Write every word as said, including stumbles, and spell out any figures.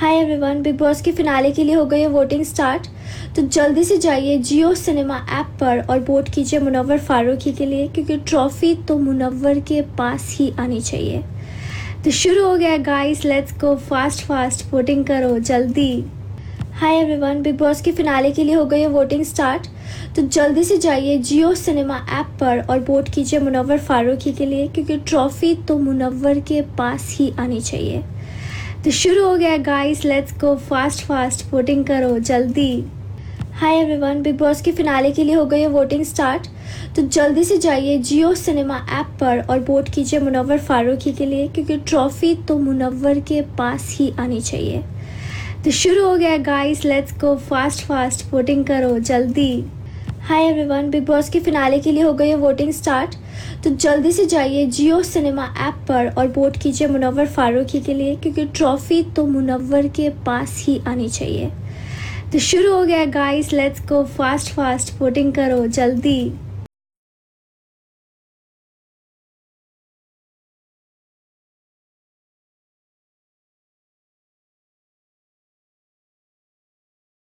हाय everyone, big boss के finale के लिए हो गई है वोटिंग स्टार्ट। तो जल्दी से जाइए जियो सिनेमा ऐप पर और वोट कीजिए मुनव्वर फारूकी के लिए, क्योंकि ट्रॉफी तो मुनव्वर के पास ही आनी चाहिए। तो शुरू हो गया guys, let's go, fast fast voting करो जल्दी। हाय एवरीवन, बिग बॉस के फिनाले के लिए हो गई है वोटिंग स्टार्ट। तो जल्दी से जाइए जियो सिनेमा ऐप पर और वोट कीजिए मुनव्वर फारूकी के लिए, क्योंकि ट्रॉफी तो मुनव्वर के पास ही आनी चाहिए। तो शुरू हो गया guys, let's go, fast fast voting करो जल्दी। हाय एवरीवन, बिग बॉस के फिनाले के लिए हो गई है वोटिंग स्टार्ट। तो जल्दी से जाइए जियो सिनेमा ऐप पर और वोट कीजिए मुनव्वर फारूकी के लिए, क्योंकि ट्रॉफी तो मुनव्वर के पास ही आनी चाहिए। तो शुरू हो गया guys, let's go, fast fast voting करो जल्दी। हाय एवरीवन, बिग बॉस के फिनाले के लिए हो गई है वोटिंग स्टार्ट। तो जल्दी से जाइए जियो सिनेमा ऐप पर और वोट कीजिए मुनव्वर फारूकी के लिए, क्योंकि ट्रॉफी तो मुनव्वर के पास ही आनी चाहिए। तो शुरू हो गया guys, let's go, fast fast voting करो जल्दी।